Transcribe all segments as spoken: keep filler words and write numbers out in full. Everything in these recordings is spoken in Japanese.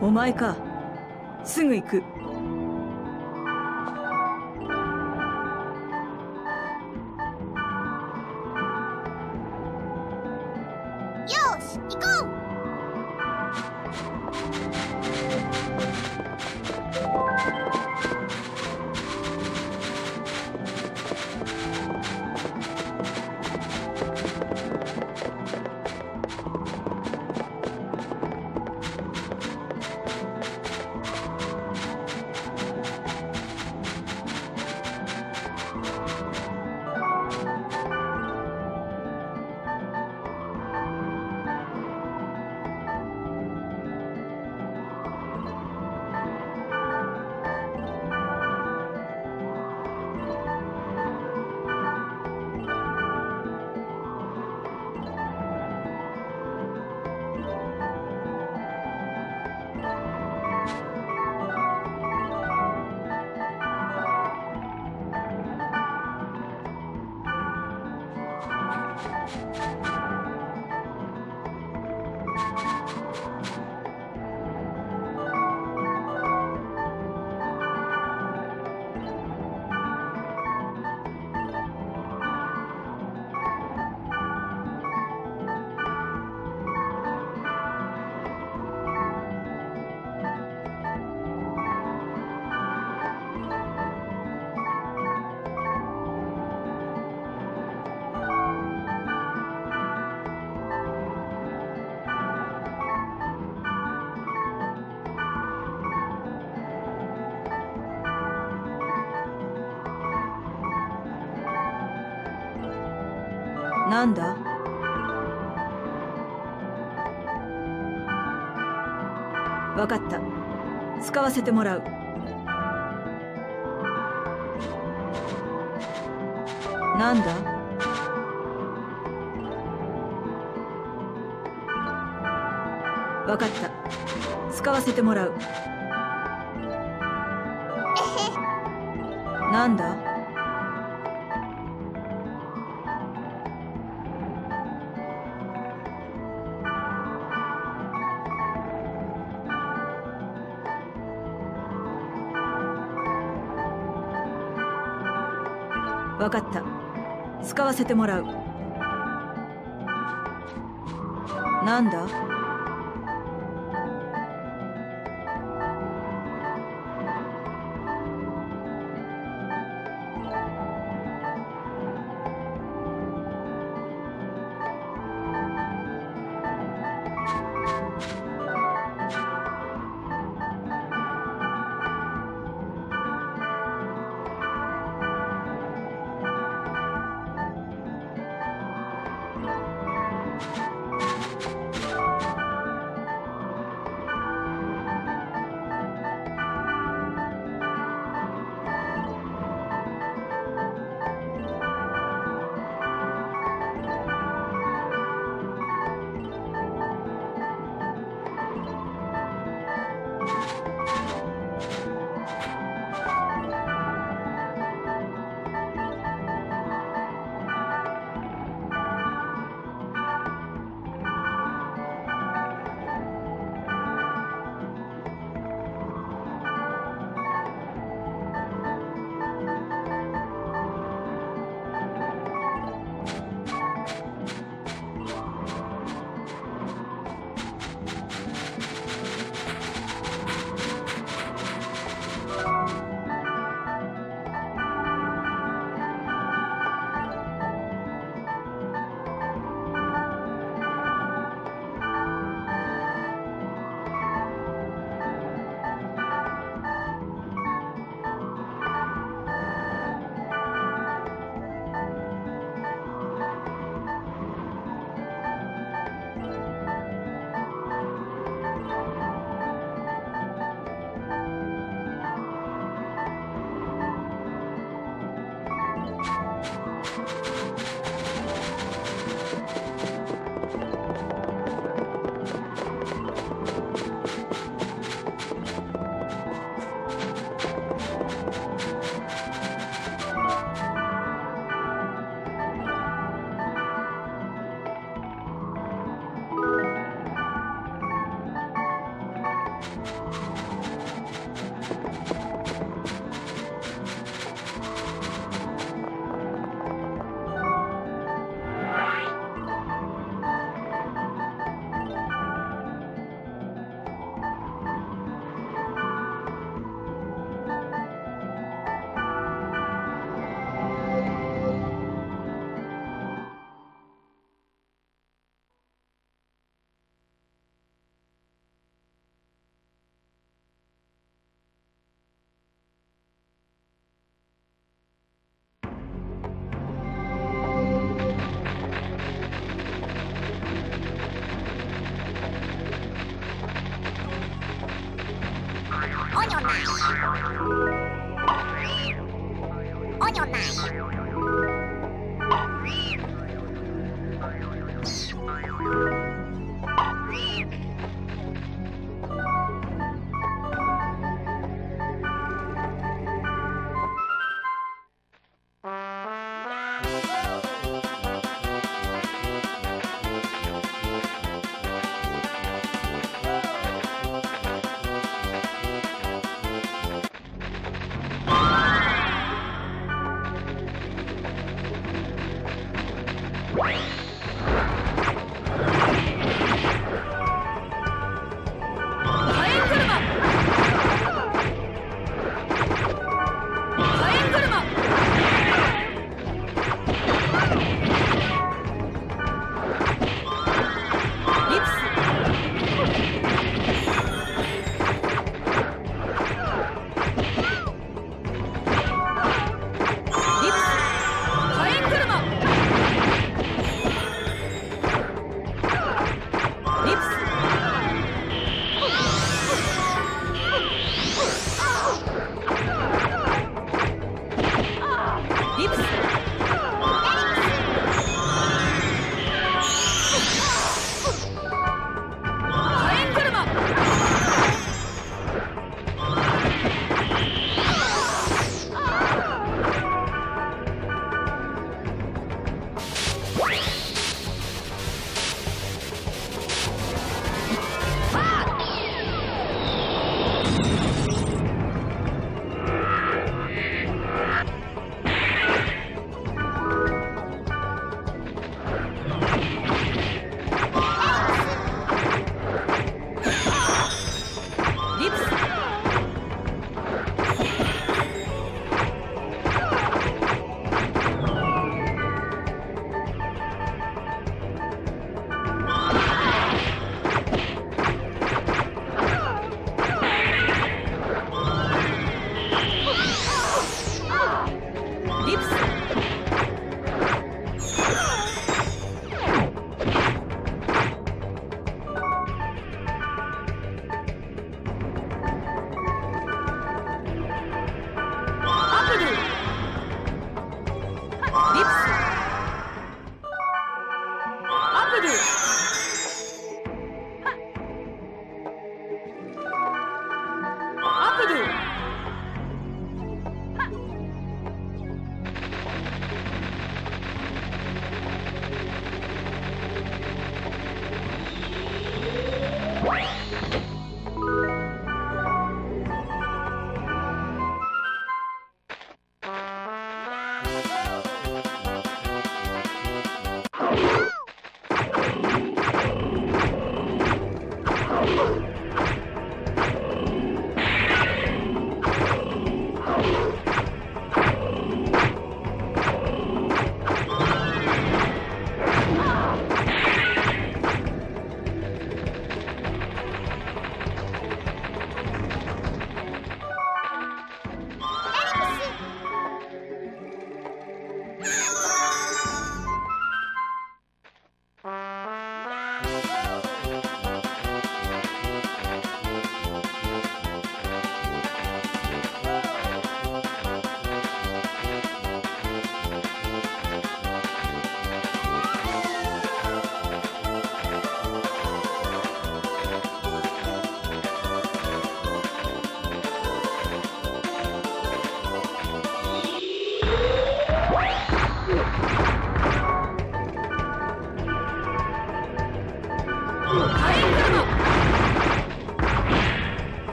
お前か。すぐ行く。なんだ？分かった。使わせてもらう。なんだ？分かった。使わせてもらう。なんだ？わかった。使わせてもらう。なんだ？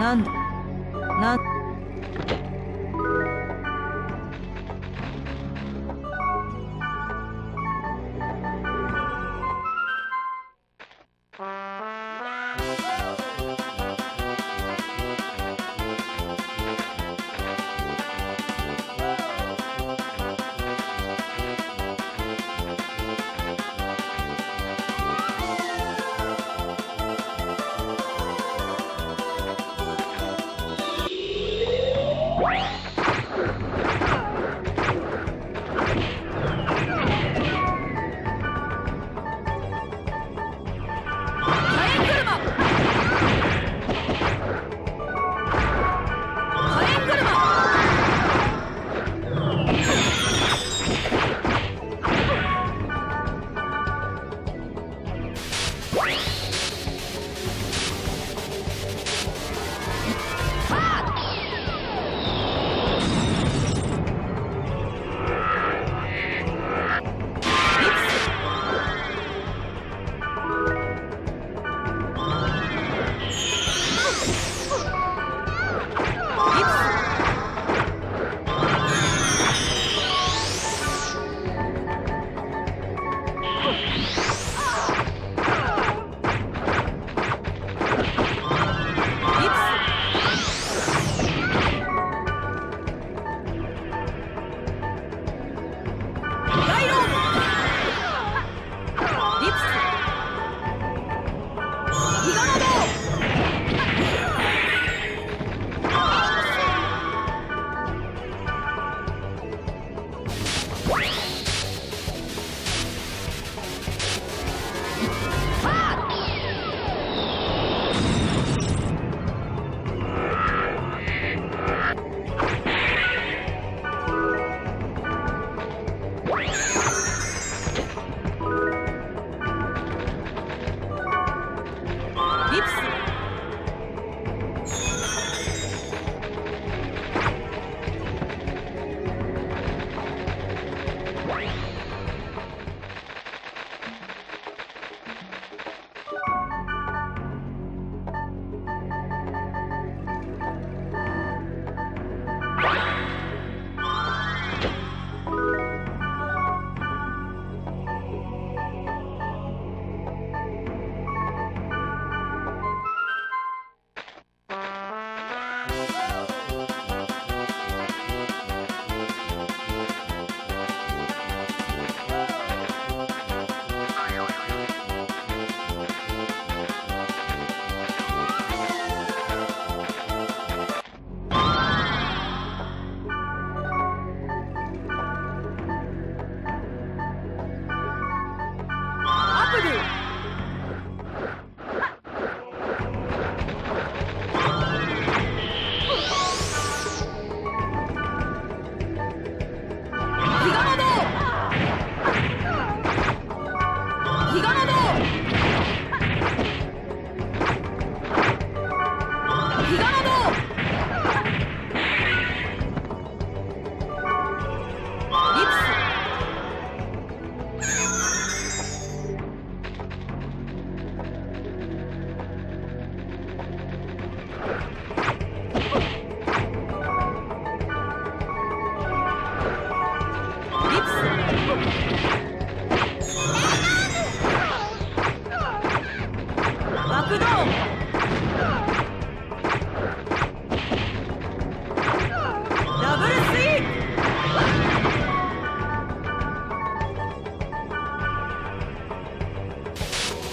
なんだな、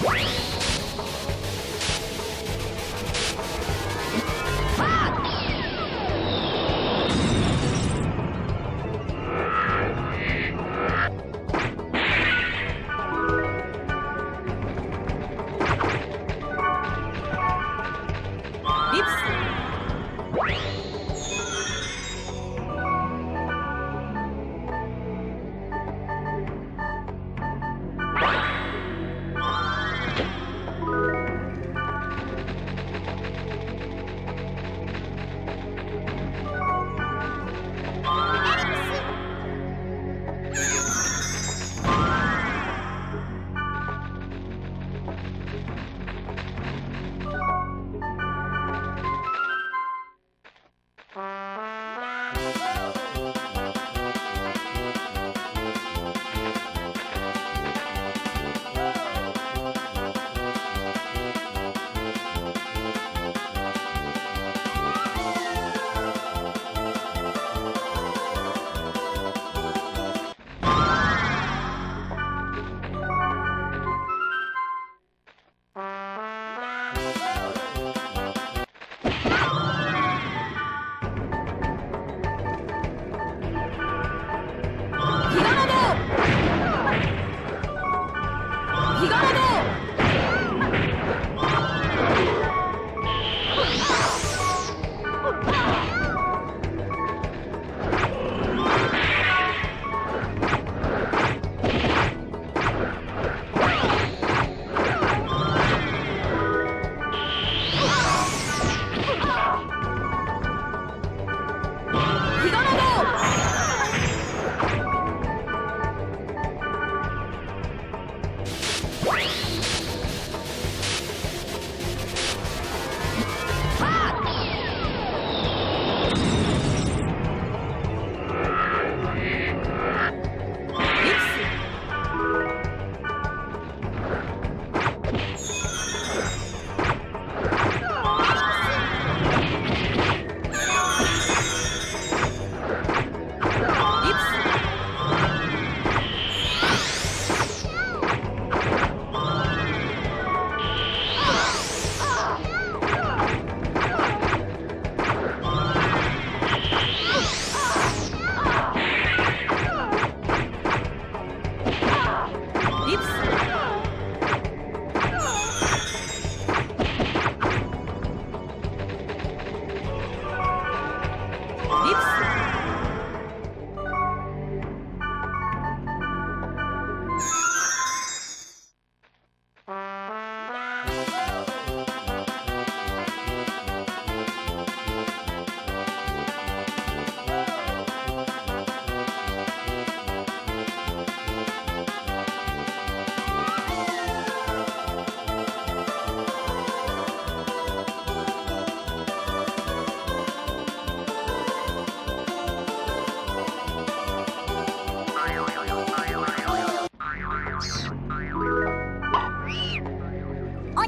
おに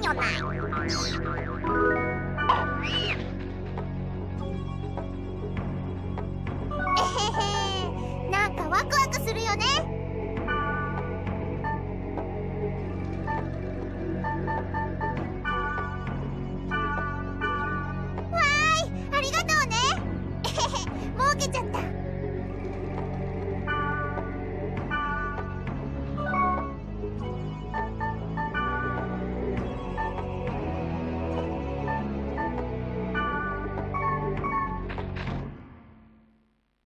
ょたい。